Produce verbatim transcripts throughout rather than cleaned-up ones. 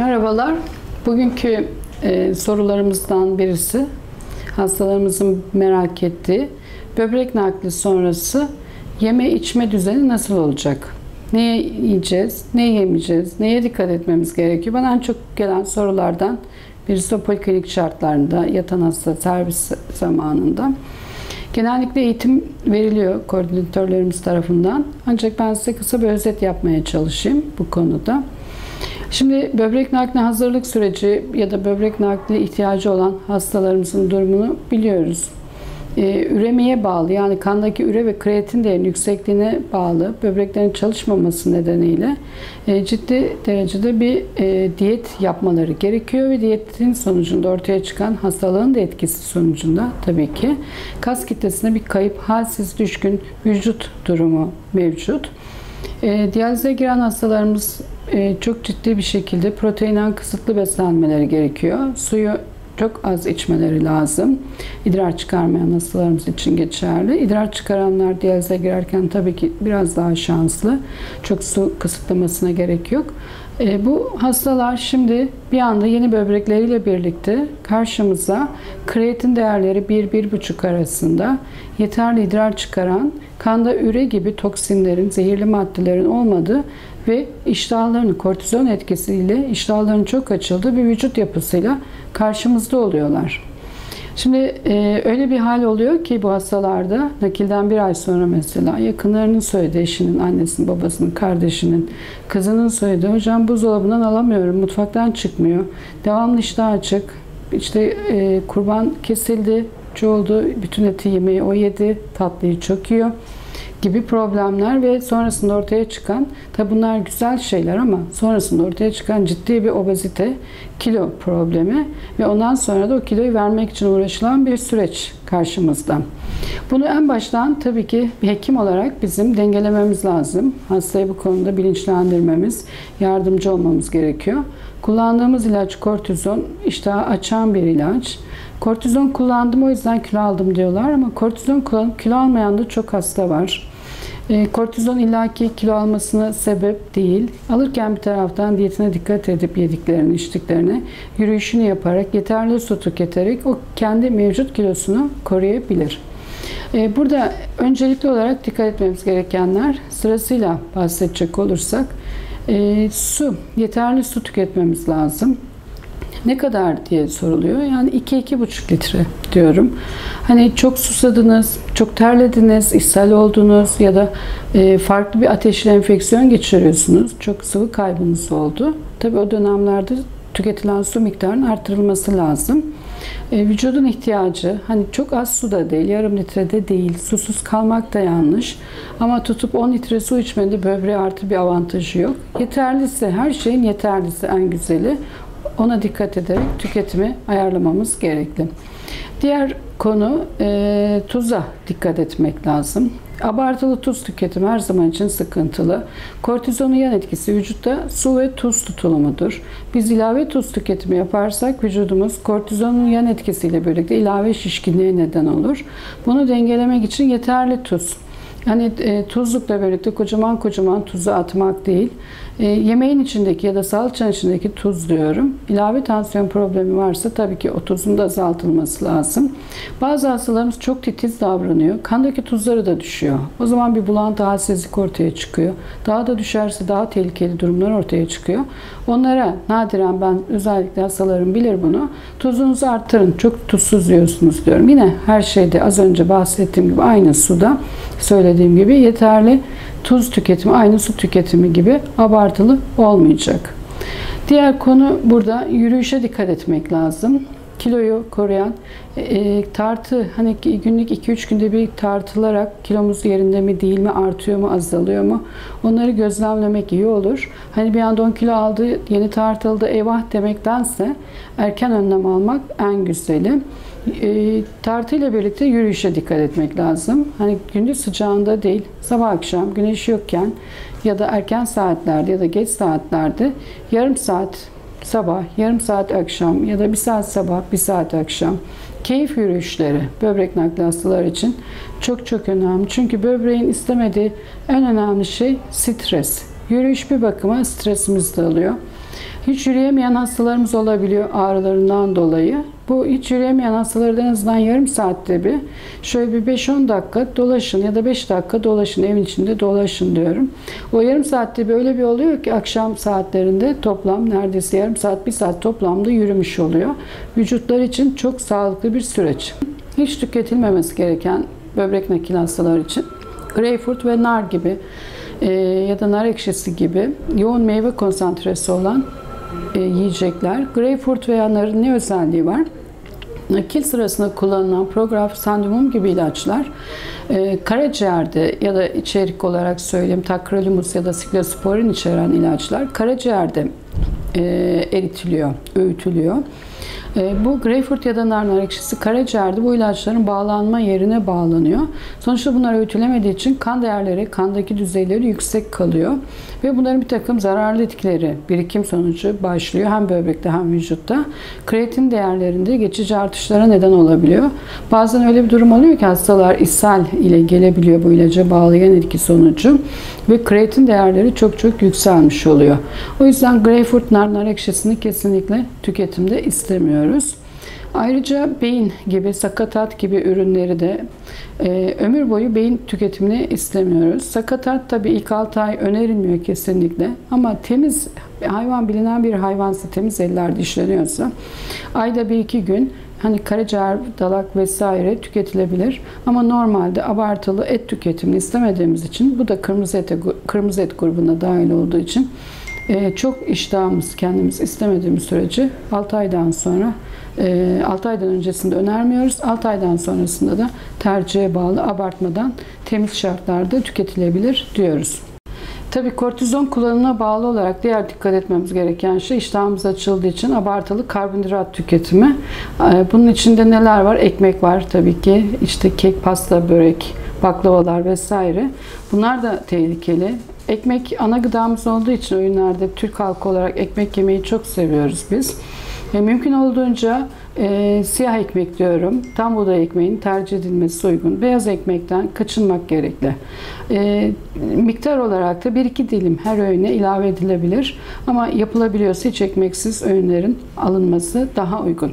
Merhabalar. Bugünkü e, sorularımızdan birisi hastalarımızın merak ettiği böbrek nakli sonrası yeme içme düzeni nasıl olacak? Ne yiyeceğiz, ne yemeyeceğiz, neye dikkat etmemiz gerekiyor? Bana en çok gelen sorulardan birisi o poliklinik şartlarında yatan hasta servis zamanında. Genellikle eğitim veriliyor koordinatörlerimiz tarafından. Ancak ben size kısa bir özet yapmaya çalışayım bu konuda. Şimdi böbrek nakli hazırlık süreci ya da böbrek nakli ihtiyacı olan hastalarımızın durumunu biliyoruz. Ee, üremeye bağlı, yani kandaki üre ve kreatin değerinin yüksekliğine bağlı böbreklerin çalışmaması nedeniyle e, ciddi derecede bir e, diyet yapmaları gerekiyor ve diyetin sonucunda ortaya çıkan hastalığın da etkisi sonucunda tabii ki kas kitlesinde bir kayıp, halsiz, düşkün vücut durumu mevcut. E, diyalize giren hastalarımız e, çok ciddi bir şekilde proteinden kısıtlı beslenmeleri gerekiyor. Suyu çok az içmeleri lazım. İdrar çıkarmayan hastalarımız için geçerli. İdrar çıkaranlar diyalize girerken tabii ki biraz daha şanslı. Çok su kısıtlamasına gerek yok. E, bu hastalar şimdi bir anda yeni böbrekleriyle birlikte karşımıza kreatin değerleri bir ile bir buçuk arasında yeterli idrar çıkaran, kanda üre gibi toksinlerin, zehirli maddelerin olmadığı ve iştahlarının kortizon etkisiyle iştahlarının çok açıldığı bir vücut yapısıyla karşımızda oluyorlar. Şimdi e, öyle bir hal oluyor ki bu hastalarda nakilden bir ay sonra mesela yakınlarının soyadı, eşinin, annesinin, babasının, kardeşinin, kızının soyadı, hocam buzdolabından alamıyorum, mutfaktan çıkmıyor, devamlı iştah açık, işte e, kurban kesildi, çoğuldu, bütün eti yemeği o yedi, tatlıyı çok yiyor gibi problemler ve sonrasında ortaya çıkan, tabi bunlar güzel şeyler ama sonrasında ortaya çıkan ciddi bir obezite, kilo problemi ve ondan sonra da o kiloyu vermek için uğraşılan bir süreç karşımızda. Bunu en baştan tabii ki bir hekim olarak bizim dengelememiz lazım. Hastayı bu konuda bilinçlendirmemiz, yardımcı olmamız gerekiyor. Kullandığımız ilaç kortizon, iştahı açan bir ilaç. Kortizon kullandım o yüzden kilo aldım diyorlar ama kortizon kullanıp kilo almayan da çok hasta var. E, kortizon illaki kilo almasına sebep değil. Alırken bir taraftan diyetine dikkat edip yediklerini, içtiklerini, yürüyüşünü yaparak, yeterli su tüketerek o kendi mevcut kilosunu koruyabilir. E, burada öncelikli olarak dikkat etmemiz gerekenler sırasıyla bahsedecek olursak e, su, yeterli su tüketmemiz lazım. Ne kadar diye soruluyor. Yani iki iki buçuk litre diyorum. Hani çok susadınız, çok terlediniz, ishal oldunuz ya da farklı bir ateşli enfeksiyon geçiriyorsunuz. Çok sıvı kaybınız oldu. Tabii o dönemlerde tüketilen su miktarının artırılması lazım. Vücudun ihtiyacı, hani çok az su da değil, yarım litre de değil, susuz kalmak da yanlış. Ama tutup on litre su içmenin de böbreğe artı bir avantajı yok. Yeterlisi, her şeyin yeterlisi en güzeli. Ona dikkat ederek tüketimi ayarlamamız gerekli. Diğer konu e, tuza dikkat etmek lazım. Abartılı tuz tüketimi her zaman için sıkıntılı. Kortizonun yan etkisi vücutta su ve tuz tutulumudur. Biz ilave tuz tüketimi yaparsak vücudumuz kortizonun yan etkisiyle birlikte ilave şişkinliğe neden olur. Bunu dengelemek için yeterli tuz. Hani e, tuzlukla birlikte kocaman kocaman tuzu atmak değil, e, yemeğin içindeki ya da salçanın içindeki tuz diyorum. İlave tansiyon problemi varsa tabii ki o tuzun da azaltılması lazım. Bazı hastalarımız çok titiz davranıyor. Kandaki tuzları da düşüyor. O zaman bir bulantı, halsizlik ortaya çıkıyor. Daha da düşerse daha tehlikeli durumlar ortaya çıkıyor. Onlara nadiren ben özellikle hastalarım bilir bunu. Tuzunuzu arttırın. Çok tuzsuz yiyorsunuz diyorum. Yine her şeyde az önce bahsettiğim gibi aynı suda söyle dediğim gibi yeterli tuz tüketimi aynı su tüketimi gibi abartılı olmayacak. Diğer konu burada yürüyüşe dikkat etmek lazım. Kiloyu koruyan e, tartı, hani günlük iki üç günde bir tartılarak kilomuz yerinde mi değil mi, artıyor mu, azalıyor mu, onları gözlemlemek iyi olur. Hani bir anda on kilo aldı, yeni tartıldı, eyvah demektense erken önlem almak en güzeli. E, tartıyla birlikte yürüyüşe dikkat etmek lazım. Hani gündüz sıcağında değil, sabah akşam güneş yokken ya da erken saatlerde ya da geç saatlerde yarım saat sabah, yarım saat akşam ya da bir saat sabah, bir saat akşam keyif yürüyüşleri böbrek nakli hastalar için çok çok önemli. Çünkü böbreğin istemediği en önemli şey stres. Yürüyüş bir bakıma stresimizi de alıyor. Hiç yürüyemeyen hastalarımız olabiliyor ağrılarından dolayı. Bu hiç yürüyemeyen hastalarda en azından yarım saatte bir şöyle bir beş on dakika dolaşın ya da beş dakika dolaşın, evin içinde dolaşın diyorum. O yarım saatte böyle bir oluyor ki akşam saatlerinde toplam neredeyse yarım saat, bir saat toplamda yürümüş oluyor. Vücutlar için çok sağlıklı bir süreç. Hiç tüketilmemesi gereken böbrek nakil hastaları için greyfurt ve nar gibi e, ya da nar ekşisi gibi yoğun meyve konsantresi olan e, yiyecekler. Greyfurt veya narın ne özelliği var? Nakil sırasında kullanılan Prograf, Sendimum gibi ilaçlar e, karaciğerde ya da içerik olarak söyleyeyim Tacrolimus ya da Siklosporin içeren ilaçlar karaciğerde e, eritiliyor, öğütülüyor. Bu greyfurt ya da nar, nar ekşisi karaciğerde bu ilaçların bağlanma yerine bağlanıyor. Sonuçta bunlar öğütülemediği için kan değerleri, kandaki düzeyleri yüksek kalıyor. Ve bunların bir takım zararlı etkileri birikim sonucu başlıyor. Hem böbrekte hem vücutta. Kreatin değerlerinde geçici artışlara neden olabiliyor. Bazen öyle bir durum oluyor ki hastalar ishal ile gelebiliyor bu ilaca bağlı yan etki sonucu. Ve kreatin değerleri çok çok yükselmiş oluyor. O yüzden greyfurt, nar, nar ekşisini kesinlikle tüketimde istemiyoruz. Ayrıca beyin gibi, sakatat gibi ürünleri de e, ömür boyu beyin tüketimini istemiyoruz. Sakatat tabii ilk altı ay önerilmiyor kesinlikle ama temiz hayvan, bilinen bir hayvansa, temiz ellerde işleniyorsa ayda bir iki gün hani karaciğer, dalak vesaire tüketilebilir. Ama normalde abartılı et tüketimini istemediğimiz için, bu da kırmızı ete, kırmızı et grubuna dahil olduğu için Ee, çok iştahımız, kendimiz istemediğimiz sürece altı aydan sonra, e, altı aydan öncesinde önermiyoruz. altı aydan sonrasında da tercihe bağlı, abartmadan temiz şartlarda tüketilebilir diyoruz. Tabii kortizon kullanımına bağlı olarak diğer dikkat etmemiz gereken şey, iştahımız açıldığı için abartılı karbonhidrat tüketimi. Ee, bunun içinde neler var? Ekmek var tabii ki, işte kek, pasta, börek, baklavalar vesaire. Bunlar da tehlikeli. Ekmek ana gıdamız olduğu için öğünlerde Türk halkı olarak ekmek yemeyi çok seviyoruz biz. E, mümkün olduğunca e, siyah ekmek diyorum, tam buğday ekmeğinin tercih edilmesi uygun. Beyaz ekmekten kaçınmak gerekli. E, miktar olarak da bir iki dilim her öğüne ilave edilebilir. Ama yapılabiliyorsa hiç ekmeksiz öğünlerin alınması daha uygun.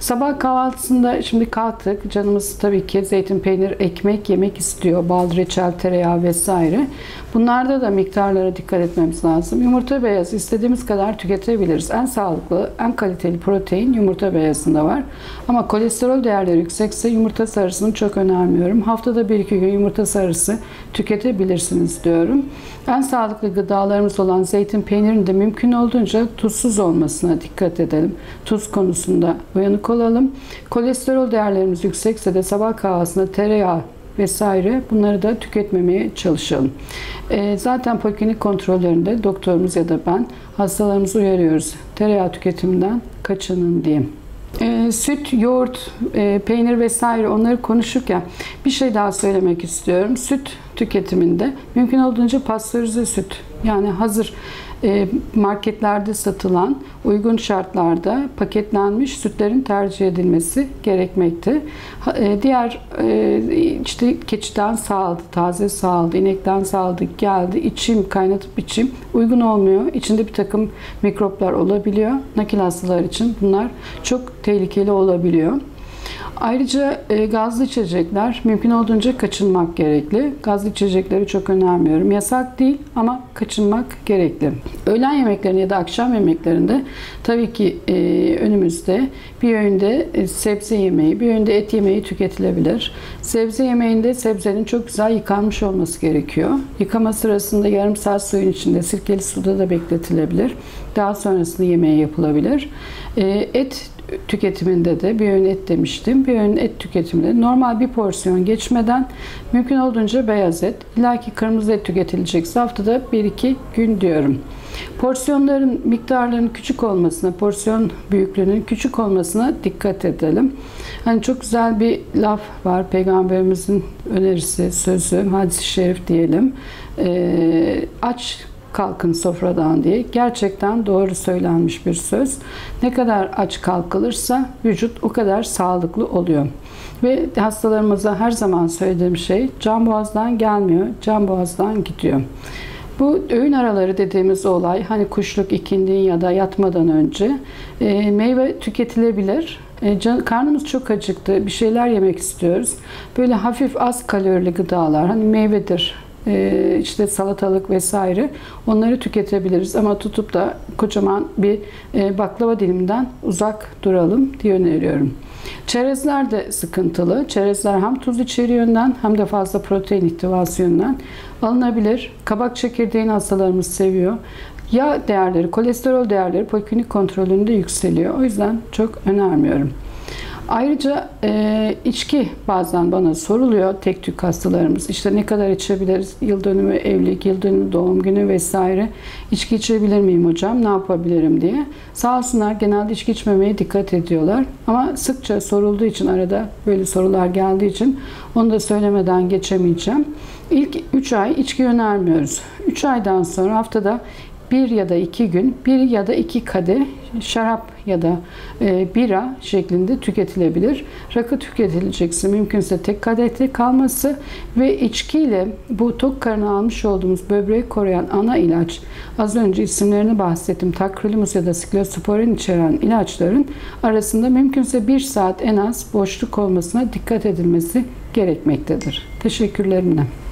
Sabah kahvaltısında şimdi kalktık, canımız tabii ki zeytin, peynir, ekmek yemek istiyor. Bal, reçel, tereyağı vesaire. Bunlarda da miktarlara dikkat etmemiz lazım. Yumurta beyazı istediğimiz kadar tüketebiliriz. En sağlıklı, en kaliteli protein yumurta beyazında var. Ama kolesterol değerleri yüksekse yumurta sarısını çok önermiyorum. Haftada bir iki gün yumurta sarısı tüketebilirsiniz diyorum. En sağlıklı gıdalarımız olan zeytin, peynirin de mümkün olduğunca tuzsuz olmasına dikkat edelim. Tuz konusunda uyanık olalım. Kolesterol değerlerimiz yüksekse de sabah kahvaltısında tereyağı vesaire bunları da tüketmemeye çalışalım. E, zaten poliklinik kontrollerinde doktorumuz ya da ben hastalarımızı uyarıyoruz. Tereyağı tüketiminden kaçının diyeyim. E, süt, yoğurt, e, peynir vesaire onları konuşurken bir şey daha söylemek istiyorum. Süt tüketiminde mümkün olduğunca pastörize süt, yani hazır marketlerde satılan uygun şartlarda paketlenmiş sütlerin tercih edilmesi gerekmekte. Diğer işte keçiden sağıldı, taze sağıldı, inekten sağıldı, geldi, içim, kaynatıp içim uygun olmuyor. İçinde bir takım mikroplar olabiliyor. Nakil hastalar için bunlar çok tehlikeli olabiliyor. Ayrıca e, gazlı içecekler mümkün olduğunca kaçınmak gerekli. Gazlı içecekleri çok önermiyorum. Yasak değil ama kaçınmak gerekli. Öğlen yemeklerinde ya da akşam yemeklerinde tabii ki e, önümüzde bir öğünde e, sebze yemeği, bir öğünde et yemeği tüketilebilir. Sebze yemeğinde sebzenin çok güzel yıkanmış olması gerekiyor. Yıkama sırasında yarım saat suyun içinde, sirkeli suda da bekletilebilir. Daha sonrasında yemeği yapılabilir. E, et tüketiminde de bir öğün et demiştim. Bir öğün et tüketiminde normal bir porsiyon geçmeden mümkün olduğunca beyaz et, illa ki kırmızı et tüketilecekse haftada bir iki gün diyorum. Porsiyonların miktarlarının küçük olmasına, porsiyon büyüklüğünün küçük olmasına dikkat edelim. Hani çok güzel bir laf var. Peygamberimizin önerisi, sözü, hadis-i şerif diyelim. Ee, aç kalkın sofradan diye. Gerçekten doğru söylenmiş bir söz. Ne kadar aç kalkılırsa vücut o kadar sağlıklı oluyor. Ve hastalarımıza her zaman söylediğim şey, can boğazdan gelmiyor, can boğazdan gidiyor. Bu öğün araları dediğimiz olay, hani kuşluk, ikindin ya da yatmadan önce e, meyve tüketilebilir. E, can, karnımız çok acıktı, bir şeyler yemek istiyoruz. Böyle hafif az kalorili gıdalar, hani meyvedir, e, işte salatalık vesaire, onları tüketebiliriz. Ama tutup da kocaman bir e, baklava diliminden uzak duralım diye öneriyorum. Çerezler de sıkıntılı. Çerezler hem tuz içeriği yönden hem de fazla protein ihtivası yönden alınabilir. Kabak çekirdeğini hastalarımız seviyor. Yağ değerleri, kolesterol değerleri poliklinik kontrolünde yükseliyor. O yüzden çok önermiyorum. Ayrıca e, içki bazen bana soruluyor tek tük hastalarımız. İşte ne kadar içebiliriz? Yıl dönümü evlilik, yıl dönümü doğum günü vesaire. İçki içebilir miyim hocam? Ne yapabilirim diye. Sağ olsunlar genelde içki içmemeye dikkat ediyorlar. Ama sıkça sorulduğu için, arada böyle sorular geldiği için onu da söylemeden geçemeyeceğim. İlk üç ay içki önermiyoruz. üç aydan sonra haftada bir ya da iki gün, bir ya da iki kadeh şarap ya da e, bira şeklinde tüketilebilir. Rakı tüketilecekse mümkünse tek kadehte kalması ve içkiyle bu tok karına almış olduğumuz böbrek koruyan ana ilaç, az önce isimlerini bahsettim, takrolimus ya da siklosporin içeren ilaçların arasında mümkünse bir saat en az boşluk olmasına dikkat edilmesi gerekmektedir. Teşekkürlerimle.